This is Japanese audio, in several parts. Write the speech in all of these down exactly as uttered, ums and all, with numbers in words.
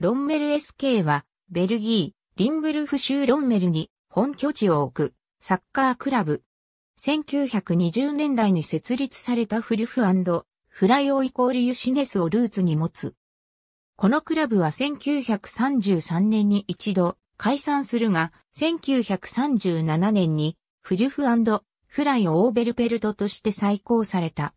ロンメル エスケー は、ベルギー、リンブルフ州ロンメルに本拠地を置くサッカークラブ。せんきゅうひゃくにじゅうねんだいに設立されたフルフ&フライオイコールユシネスをルーツに持つ。このクラブはせんきゅうひゃくさんじゅうさんねんに一度解散するが、せんきゅうひゃくさんじゅうななねんにフルフ&フライオオーベルペルトとして再興された。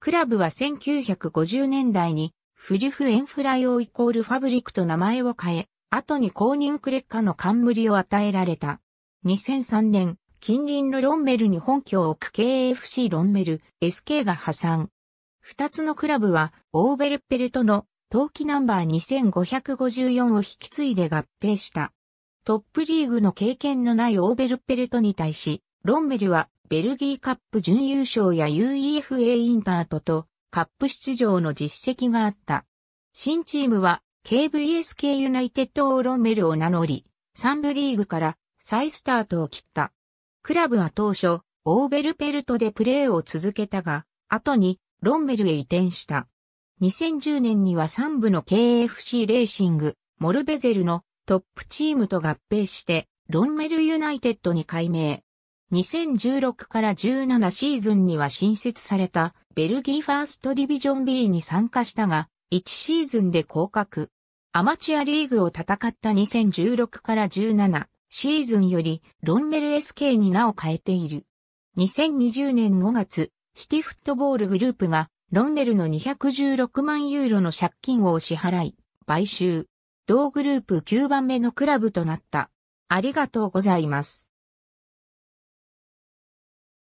クラブはせんきゅうひゃくごじゅうねんだいにフルフ&フライオイコールファブリックと名前を変え、後に公認クレッカの冠を与えられた。にせんさんねん、近隣のロンメルに本拠を置く ケーエフシー ロンメル エスケー が破産。二つのクラブはオーベルペルトの登記ナンバーにせんごひゃくごじゅうよんを引き継いで合併した。トップリーグの経験のないオーベルペルトに対し、ロンメルはベルギーカップ準優勝や ユーイーエフエー インタートとカップ出場の実績があった。新チームは ケーブイエスケー ユナイテッドロンメルを名乗り、さんぶリーグから再スタートを切った。クラブは当初、オーベルペルトでプレーを続けたが、後にロンメルへ移転した。にせんじゅうねんにはさん部の ケーエフシー レーシング、モルベゼルのトップチームと合併して、ロンメルユナイテッドに改名。にせんじゅうろくからじゅうななシーズンには新設されたベルギーファーストディビジョン ビー に参加したが、いちシーズンで降格。アマチュアリーグを戦ったにせんじゅうろくからじゅうなな。シーズンよりロンメル エスケー に名を変えている。にせんにじゅうねんごがつ、シティフットボールグループがロンメルのにひゃくじゅうろくまんユーロの借金を支払い、買収。同グループきゅうばんめのクラブとなった。ありがとうございます。